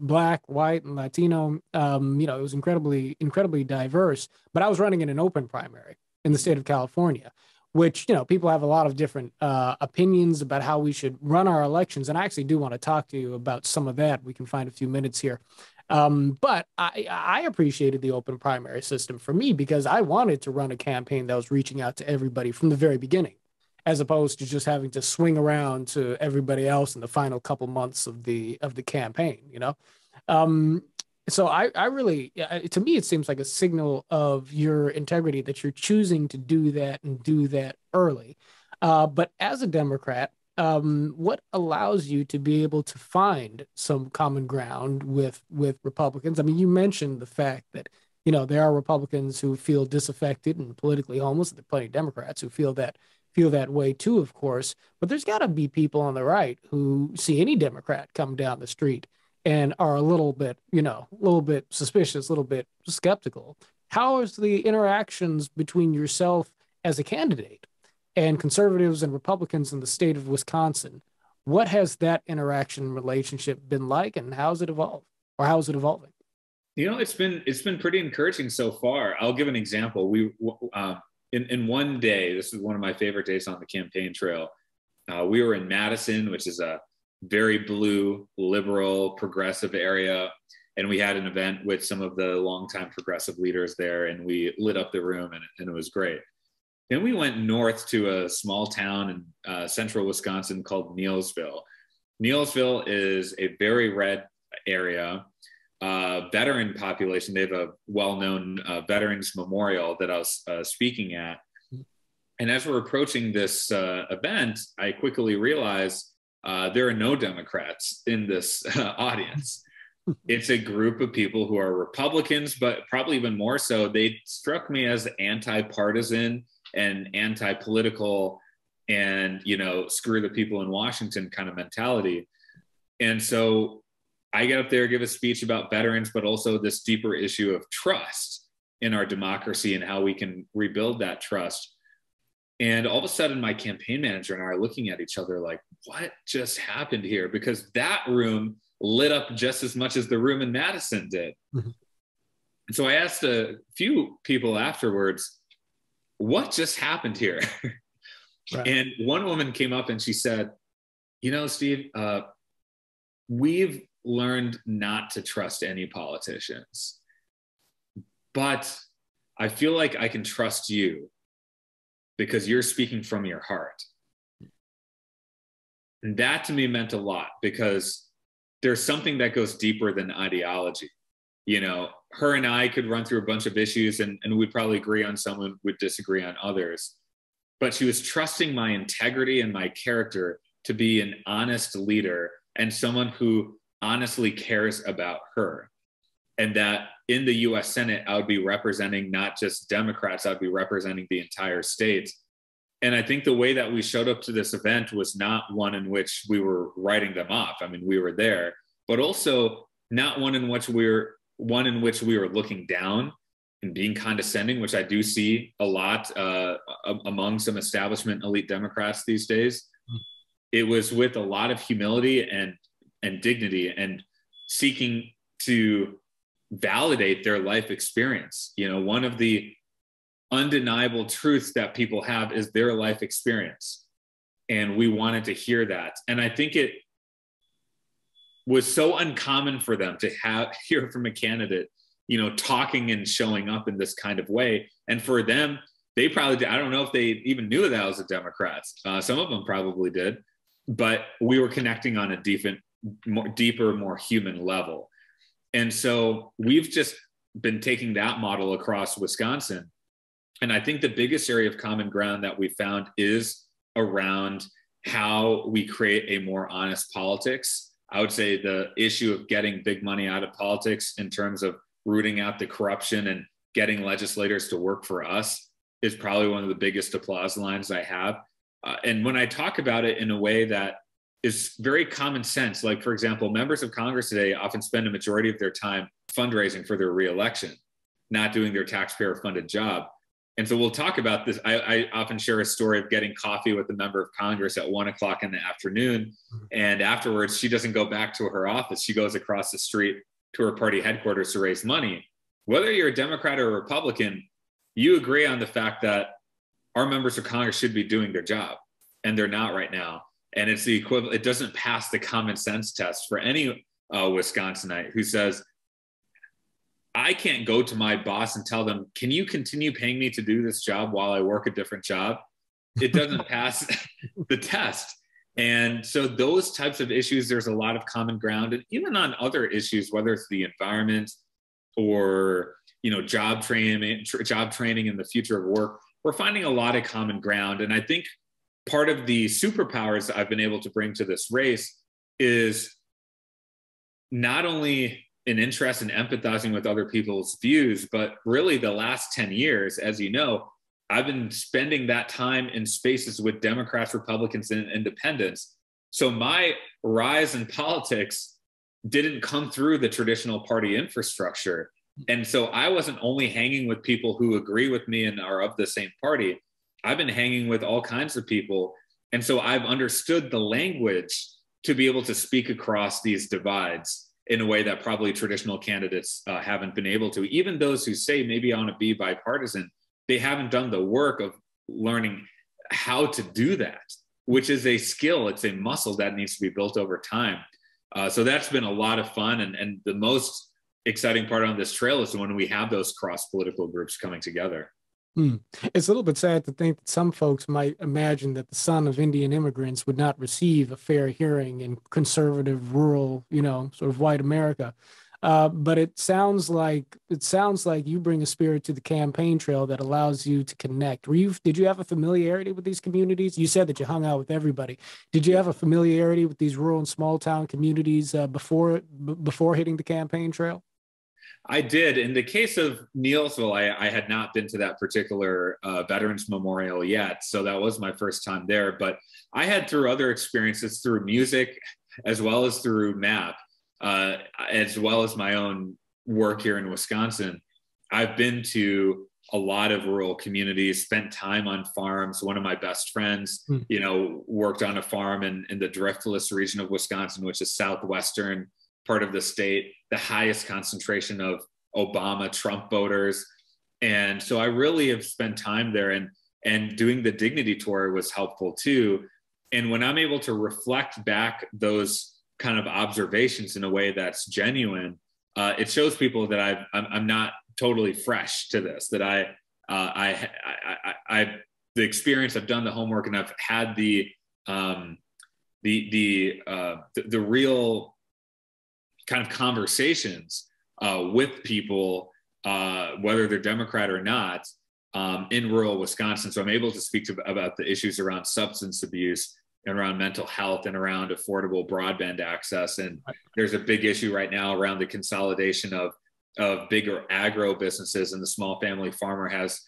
Black, white, and Latino. It was incredibly diverse. But I was running in an open primary in the state of California, which, people have a lot of different opinions about how we should run our elections. And I actually do want to talk to you about some of that. We can find a few minutes here. But I appreciated the open primary system for me, because I wanted to run a campaign that was reaching out to everybody from the very beginning, as opposed to just having to swing around to everybody else in the final couple months of the campaign, So I really, to me, it seems like a signal of your integrity that you're choosing to do that and do that early. But as a Democrat, what allows you to be able to find some common ground with Republicans? I mean, you mentioned the fact that, there are Republicans who feel disaffected and politically homeless. There are plenty of Democrats who feel that way too, of course. But there's got to be people on the right who see any Democrat come down the street and are a little bit, suspicious, a little bit skeptical. How is the interactions between yourself as a candidate and conservatives and Republicans in the state of Wisconsin? What has that interaction relationship been like, and how has it evolved, or how is it evolving? You know, it's been pretty encouraging so far. I'll give an example. We in one day, this is one of my favorite days on the campaign trail. We were in Madison, which is a very blue, liberal, progressive area. And we had an event with some of the longtime progressive leaders there, and we lit up the room, and it was great. Then we went north to a small town in central Wisconsin called Neillsville. Neillsville is a very red area, veteran population. They have a well-known veterans memorial that I was speaking at. And as we're approaching this event, I quickly realized there are no Democrats in this audience. It's a group of people who are Republicans, but probably even more so, they struck me as anti-partisan and anti-political and, you know, screw the people in Washington kind of mentality. And so I get up there, give a speech about veterans, but also this deeper issue of trust in our democracy and how we can rebuild that trust. And all of a sudden, my campaign manager and I are looking at each other like, what just happened here? Because that room lit up just as much as the room in Madison did. Mm-hmm. And so I asked a few people afterwards, what just happened here? Right. And one woman came up and she said, you know, Steve, we've learned not to trust any politicians, but I feel like I can trust you because you're speaking from your heart. And that to me meant a lot, because there's something that goes deeper than ideology. You know, her and I could run through a bunch of issues, and we'd probably agree on some and would disagree on others. But she was trusting my integrity and my character to be an honest leader and someone who honestly cares about her. And that in the US Senate, I would be representing not just Democrats, I'd be representing the entire state. And I think the way that we showed up to this event was not one in which we were writing them off. I mean, we were there, but also not one in which we were looking down and being condescending, which I do see a lot among some establishment elite Democrats these days. It was with a lot of humility and dignity, and seeking to validate their life experience. You know, one of the undeniable truths that people have is their life experience. And we wanted to hear that. And I think it was so uncommon for them to hear from a candidate, you know, talking and showing up in this kind of way. And for them, they probably did. I don't know if they even knew that I was a Democrat. Some of them probably did, but we were connecting on a deeper, more human level. And so we've just been taking that model across Wisconsin. And I think the biggest area of common ground that we found is around how we create a more honest politics. I would say the issue of getting big money out of politics in terms of rooting out the corruption and getting legislators to work for us is probably one of the biggest applause lines I have. And when I talk about it in a way that is very common sense, like, for example, members of Congress today often spend a majority of their time fundraising for their reelection, not doing their taxpayer-funded job. And so we'll talk about this. I often share a story of getting coffee with a member of Congress at 1 o'clock in the afternoon. And afterwards, she doesn't go back to her office. She goes across the street to her party headquarters to raise money. Whether you're a Democrat or a Republican, you agree on the fact that our members of Congress should be doing their job, and they're not right now. And it's the equivalent. It doesn't pass the common sense test for any Wisconsinite who says, I can't go to my boss and tell them, can you continue paying me to do this job while I work a different job? It doesn't pass the test. And so those types of issues, there's a lot of common ground. And even on other issues, whether it's the environment or, you know, job training and the future of work, we're finding a lot of common ground. And I think part of the superpowers that I've been able to bring to this race is not only an interest in empathizing with other people's views, but really the last 10 years, as you know, I've been spending that time in spaces with Democrats, Republicans, and independents. So my rise in politics didn't come through the traditional party infrastructure. And so I wasn't only hanging with people who agree with me and are of the same party. I've been hanging with all kinds of people. And so I've understood the language to be able to speak across these divides. in a way that probably traditional candidates haven't been able to. Even those who say, maybe I want to be bipartisan, they haven't done the work of learning how to do that, which is a skill, it's a muscle that needs to be built over time. So that's been a lot of fun. And the most exciting part on this trail is when we have those cross-political groups coming together. Hmm. It's a little bit sad to think that some folks might imagine that the son of Indian immigrants would not receive a fair hearing in conservative, rural, sort of white America. But it sounds like you bring a spirit to the campaign trail that allows you to connect. Did you have a familiarity with these communities? You said that you hung out with everybody. Did you have a familiarity with these rural and small town communities before hitting the campaign trail? I did. In the case of Neillsville, I had not been to that particular Veterans Memorial yet, so that was my first time there. But I had, through other experiences, through music, as well as through MAP, as well as my own work here in Wisconsin, I've been to a lot of rural communities, spent time on farms. One of my best friends, worked on a farm in the Driftless region of Wisconsin, which is southwestern part of the state, the highest concentration of Obama, Trump voters. And so I really have spent time there, and doing the dignity tour was helpful too. And when I'm able to reflect back those kind of observations in a way that's genuine, it shows people that I'm not totally fresh to this, that I the experience, I've done the homework, and I've had the real kind of conversations with people, whether they're Democrat or not, in rural Wisconsin. So I'm able to speak about the issues around substance abuse and around mental health and around affordable broadband access. And there's a big issue right now around the consolidation of bigger agro businesses, and the small family farmer has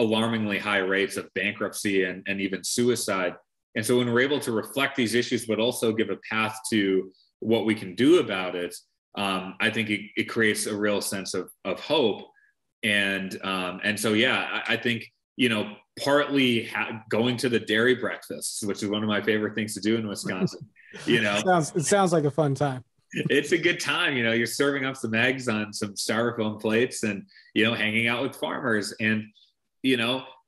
alarmingly high rates of bankruptcy and even suicide. And so when we're able to reflect these issues, but also give a path to what we can do about it, I think it creates a real sense of hope. And so, yeah, I think, partly going to the dairy breakfasts, which is one of my favorite things to do in Wisconsin. It sounds like a fun time. It's a good time. You're serving up some eggs on some styrofoam plates, and, hanging out with farmers. And,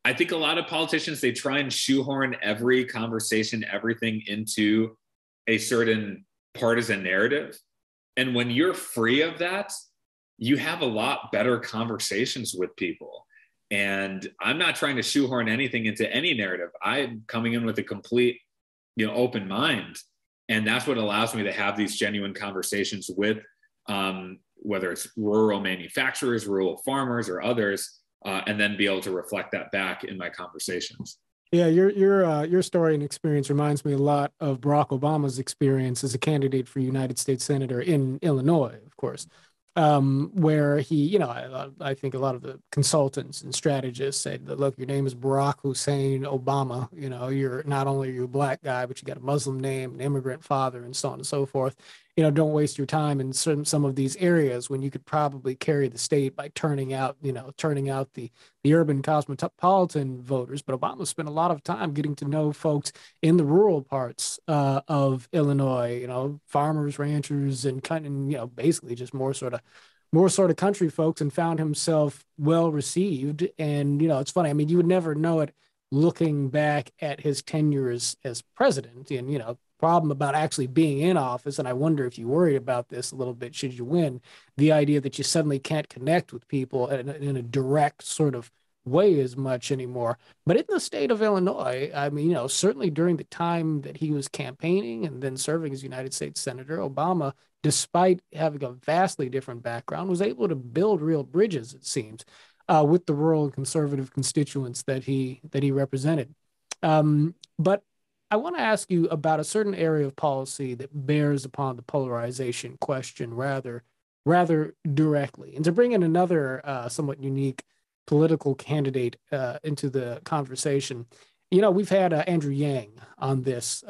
I think a lot of politicians, they try and shoehorn every conversation, everything into a certain partisan narrative. And when you're free of that, you have a lot better conversations with people. And I'm not trying to shoehorn anything into any narrative. I'm coming in with a complete, open mind. And that's what allows me to have these genuine conversations with, whether it's rural manufacturers, rural farmers, or others, and then be able to reflect that back in my conversations. Yeah, your story and experience reminds me a lot of Barack Obama's experience as a candidate for United States Senator in Illinois, of course. Where he, I think a lot of the consultants and strategists said, look, your name is Barack Hussein Obama. You're not only are you a black guy, but you got a Muslim name, an immigrant father, and so on and so forth. Don't waste your time in some of these areas when you could probably carry the state by turning out the urban cosmopolitan voters. But Obama spent a lot of time getting to know folks in the rural parts of Illinois, farmers, ranchers, and basically just more sort of country folks, and found himself well received. And, it's funny. I mean, you would never know it looking back at his tenure as president, and, problem about actually being in office, and I wonder if you worry about this a little bit should you win, the idea that you suddenly can't connect with people in a direct sort of way as much anymore. But in the state of Illinois, I mean, certainly during the time that he was campaigning and then serving as United States Senator, Obama, despite having a vastly different background, was able to build real bridges, it seems, with the rural and conservative constituents that he represented. But I want to ask you about a certain area of policy that bears upon the polarization question rather directly. And to bring in another somewhat unique political candidate into the conversation, we've had Andrew Yang on this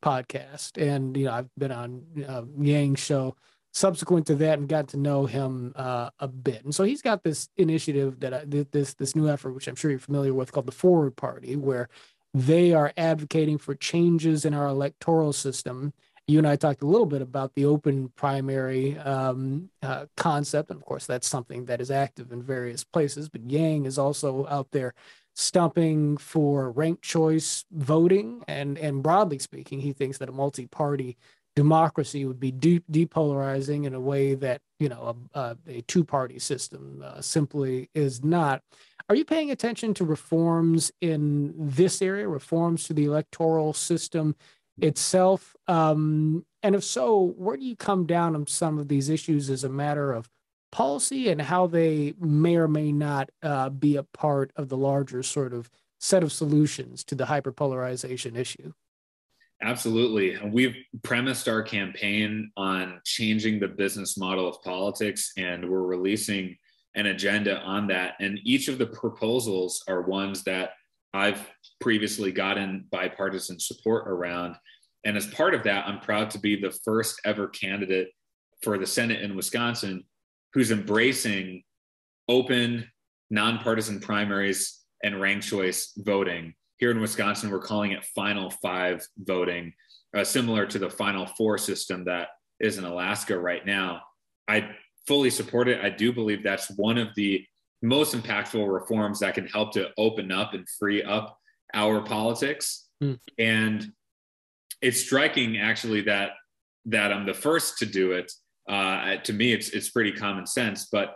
podcast, and, I've been on Yang's show subsequent to that and got to know him a bit. And so he's got this initiative this new effort, which I'm sure you're familiar with, called the Forward Party, where they are advocating for changes in our electoral system you and I talked a little bit about the open primary concept. And of course, that's something that is active in various places, but Yang is also out there stumping for ranked choice voting. And broadly speaking, he thinks that a multi-party democracy would be depolarizing in a way that, you know, a two-party system simply is not. Are you paying attention to reforms in this area, reforms to the electoral system itself? And if so, where do you come down on some of these issues as a matter of policy and how they may or may not be a part of the larger sort of set of solutions to the hyperpolarization issue? Absolutely. We've premised our campaign on changing the business model of politics, and we're releasing an agenda on that. And each of the proposals are ones that I've previously gotten bipartisan support around. And as part of that, I'm proud to be the first ever candidate for the Senate in Wisconsin who's embracing open, nonpartisan primaries and ranked choice voting. Here in Wisconsin, we're calling it Final Five voting, similar to the Final Four system that is in Alaska right now. I fully support it. I do believe that's one of the most impactful reforms that can help to open up and free up our politics. And it's striking, actually, that I'm the first to do it. To me, it's pretty common sense. But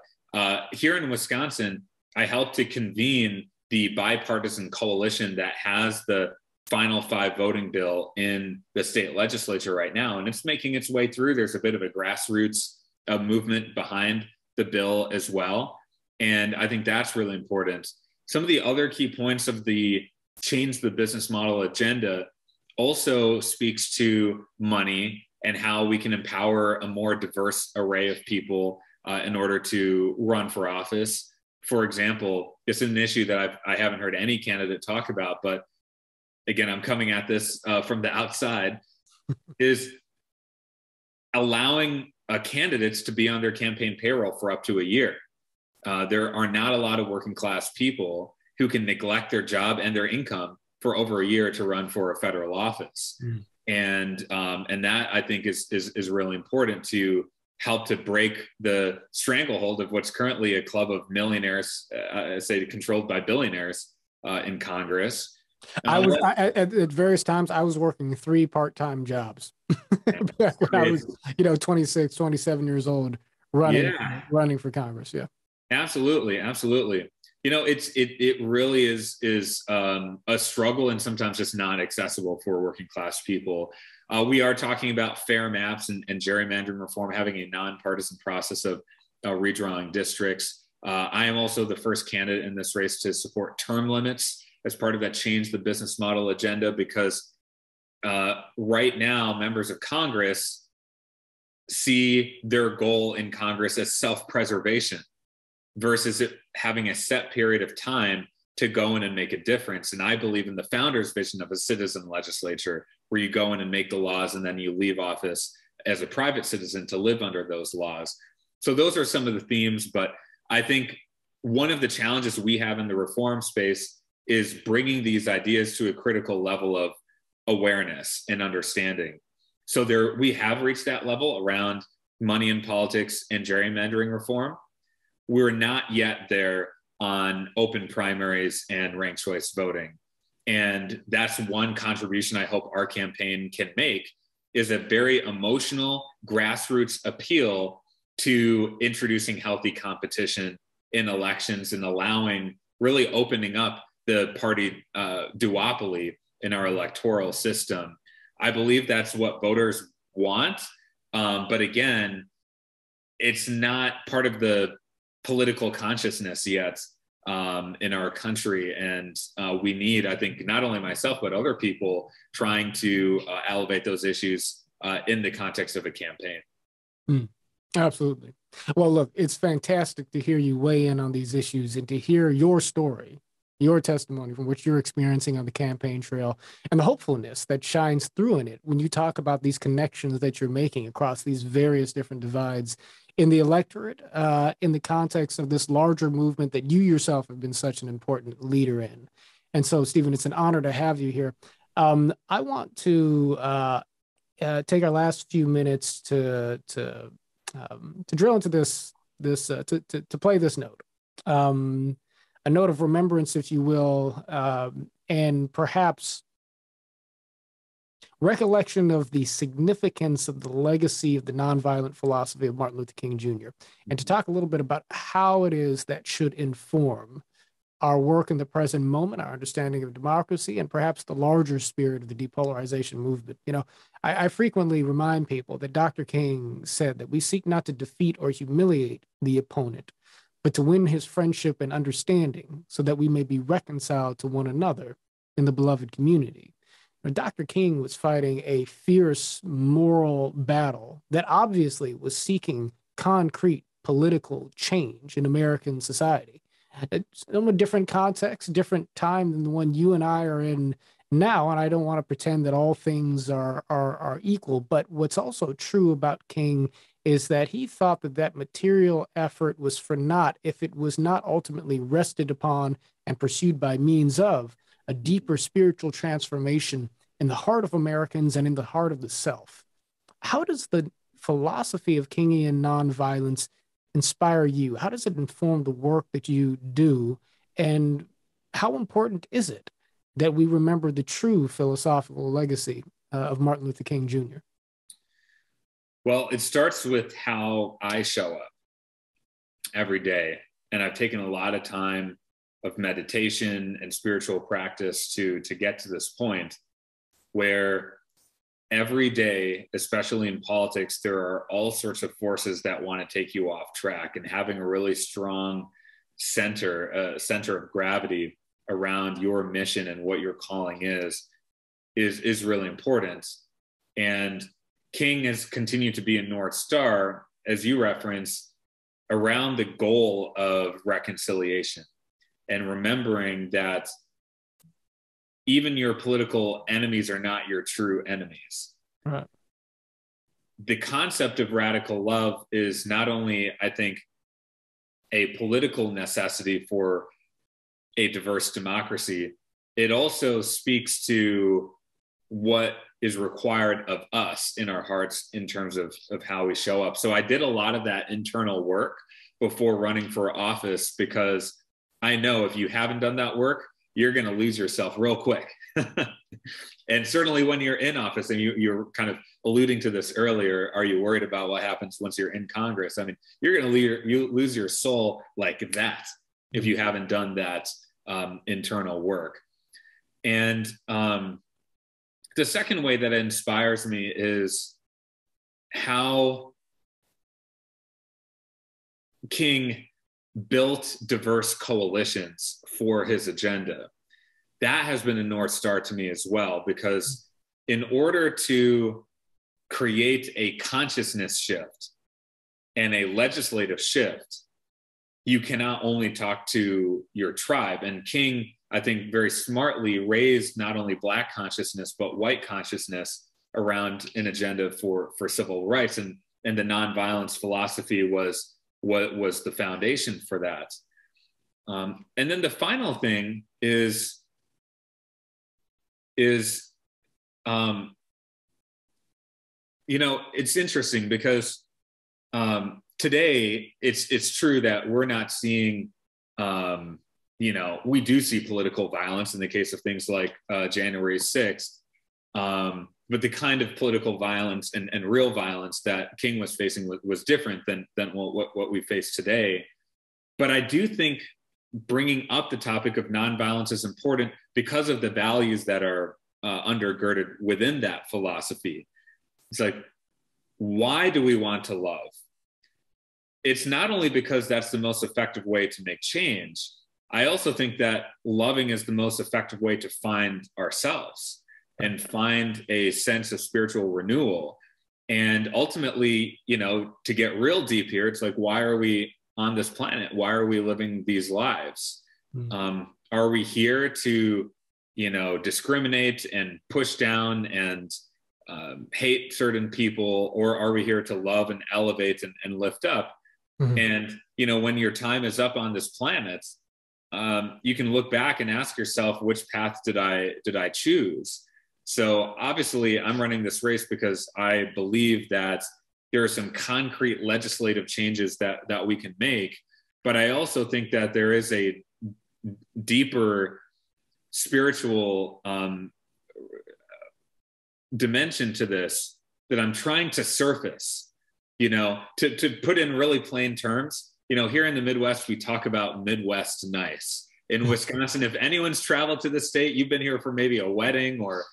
here in Wisconsin, I helped to convene the bipartisan coalition that has the Final Five voting bill in the state legislature right now, and it's making its way through. There's a bit of a grassroots movement behind the bill as well, and I think that's really important. Some of the other key points of the change the business model agenda also speaks to money and how we can empower a more diverse array of people in order to run for office. For example, this is an issue that I haven't heard any candidate talk about, but again, I'm coming at this from the outside, is allowing candidates to be on their campaign payroll for up to a year. There are not a lot of working class people who can neglect their job and their income for over a year to run for a federal office. And that, I think, is really important to help to break the stranglehold of what's currently a club of millionaires, say controlled by billionaires in Congress. At various times, I was working 3 part-time jobs. I was, 26, 27 years old, running for Congress. Yeah, absolutely. Absolutely. It really is a struggle and sometimes just not accessible for working class people. We are talking about fair maps and gerrymandering reform, having a nonpartisan process of redrawing districts. I am also the first candidate in this race to support term limits as part of that change the business model agenda, because right now members of Congress see their goal in Congress as self-preservation versus it having a set period of time to go in and make a difference. And I believe in the founder's vision of a citizen legislature, where you go in and make the laws and then you leave office as a private citizen to live under those laws. So those are some of the themes, but I think one of the challenges we have in the reform space is bringing these ideas to a critical level of awareness and understanding. So there, we have reached that level around money in politics and gerrymandering reform. We're not yet there on open primaries and ranked choice voting. And that's one contribution I hope our campaign can make, is a very emotional grassroots appeal to introducing healthy competition in elections and allowing, really opening up the party duopoly in our electoral system. I believe that's what voters want. But again, it's not part of the political consciousness yet in our country. And we need, I think, not only myself, but other people trying to elevate those issues in the context of a campaign. Absolutely. Well, look, it's fantastic to hear you weigh in on these issues and to hear your story, your testimony from what you're experiencing on the campaign trail and the hopefulness that shines through in it when you talk about these connections that you're making across these various different divides in the electorate, in the context of this larger movement that you yourself have been such an important leader in. And so, Steven, it's an honor to have you here. I want to take our last few minutes to drill into this, to play this note, a note of remembrance, if you will, and perhaps recollection of the significance of the legacy of the nonviolent philosophy of Martin Luther King Jr., and to talk a little bit about how it is that should inform our work in the present moment, our understanding of democracy, and perhaps the larger spirit of the depolarization movement. You know, I frequently remind people that Dr. King said that we seek not to defeat or humiliate the opponent, but to win his friendship and understanding so that we may be reconciled to one another in the beloved community. Dr. King was fighting a fierce moral battle that obviously was seeking concrete political change in American society. It's in a different context, different time than the one you and I are in now, and I don't want to pretend that all things are equal, but what's also true about King is that he thought that that material effort was for naught if it was not ultimately rested upon and pursued by means of a deeper spiritual transformation in the heart of Americans and in the heart of the self. How does the philosophy of Kingian nonviolence inspire you? How does it inform the work that you do? And how important is it that we remember the true philosophical legacy of Martin Luther King Jr.? Well, it starts with how I show up every day. And I've taken a lot of time of meditation and spiritual practice to get to this point where every day, especially in politics, there are all sorts of forces that want to take you off track, and having a really strong center of gravity around your mission and what your calling is really important. And King has continued to be a North Star, as you reference, around the goal of reconciliation. And remembering that even your political enemies are not your true enemies. Right. The concept of radical love is not only, I think, a political necessity for a diverse democracy, it also speaks to what is required of us in our hearts in terms of how we show up. So I did a lot of that internal work before running for office, because I know if you haven't done that work, you're going to lose yourself real quick. And certainly when you're in office, and you're kind of alluding to this earlier, are you worried about what happens once you're in Congress? I mean, you're going to lose your soul like that if you haven't done that internal work. And the second way that it inspires me is how King built diverse coalitions for his agenda. That has been a North Star to me as well, because in order to create a consciousness shift and a legislative shift, you cannot only talk to your tribe. And King, I think, very smartly raised not only Black consciousness, but white consciousness around an agenda for civil rights. And the nonviolence philosophy was the foundation for that. And then the final thing is you know, it's interesting because today it's true that we're not seeing, you know, we do see political violence in the case of things like January 6th, but the kind of political violence and real violence that King was facing was different than what we face today. But I do think bringing up the topic of nonviolence is important because of the values that are undergirded within that philosophy. It's like, why do we want to love? It's not only because that's the most effective way to make change. I also think that loving is the most effective way to find ourselves and find a sense of spiritual renewal. And ultimately, you know, to get real deep here, it's like, why are we on this planet? Why are we living these lives? Mm-hmm. Are we here to, you know, discriminate and push down and hate certain people? Or are we here to love and elevate and lift up? Mm-hmm. And, you know, when your time is up on this planet, you can look back and ask yourself, which path did I choose? So obviously I'm running this race because I believe that there are some concrete legislative changes that we can make. But I also think that there is a deeper spiritual dimension to this that I'm trying to surface, you know, to put in really plain terms. You know, here in the Midwest, we talk about Midwest nice. In Wisconsin, if anyone's traveled to the state, you've been here for maybe a wedding or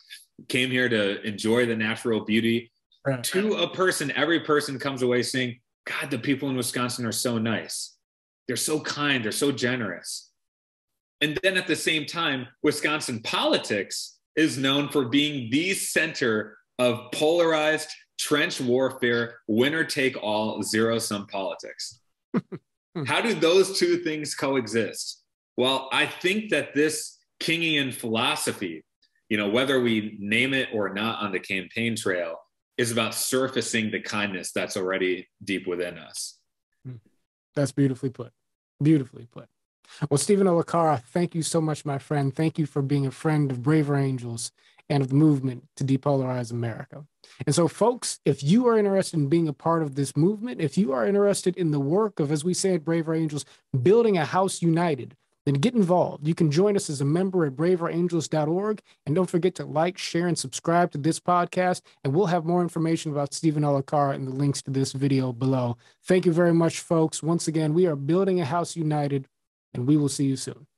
came here to enjoy the natural beauty. Right. To a person, every person comes away saying, God, the people in Wisconsin are so nice. They're so kind. They're so generous. And then at the same time, Wisconsin politics is known for being the center of polarized trench warfare, winner take all, zero-sum politics. How do those two things coexist? Well, I think that this Kingian philosophy, you know, whether we name it or not on the campaign trail, is about surfacing the kindness that's already deep within us. That's beautifully put. Beautifully put. Well, Steven Olikara, thank you so much, my friend. Thank you for being a friend of Braver Angels and of the movement to depolarize America. And so, folks, if you are interested in being a part of this movement, if you are interested in the work of, as we say at Braver Angels, building a house united, then get involved. You can join us as a member at braverangels.org. And don't forget to like, share, and subscribe to this podcast. And we'll have more information about Steven Olikara in the links to this video below. Thank you very much, folks. Once again, we are building a house united, and we will see you soon.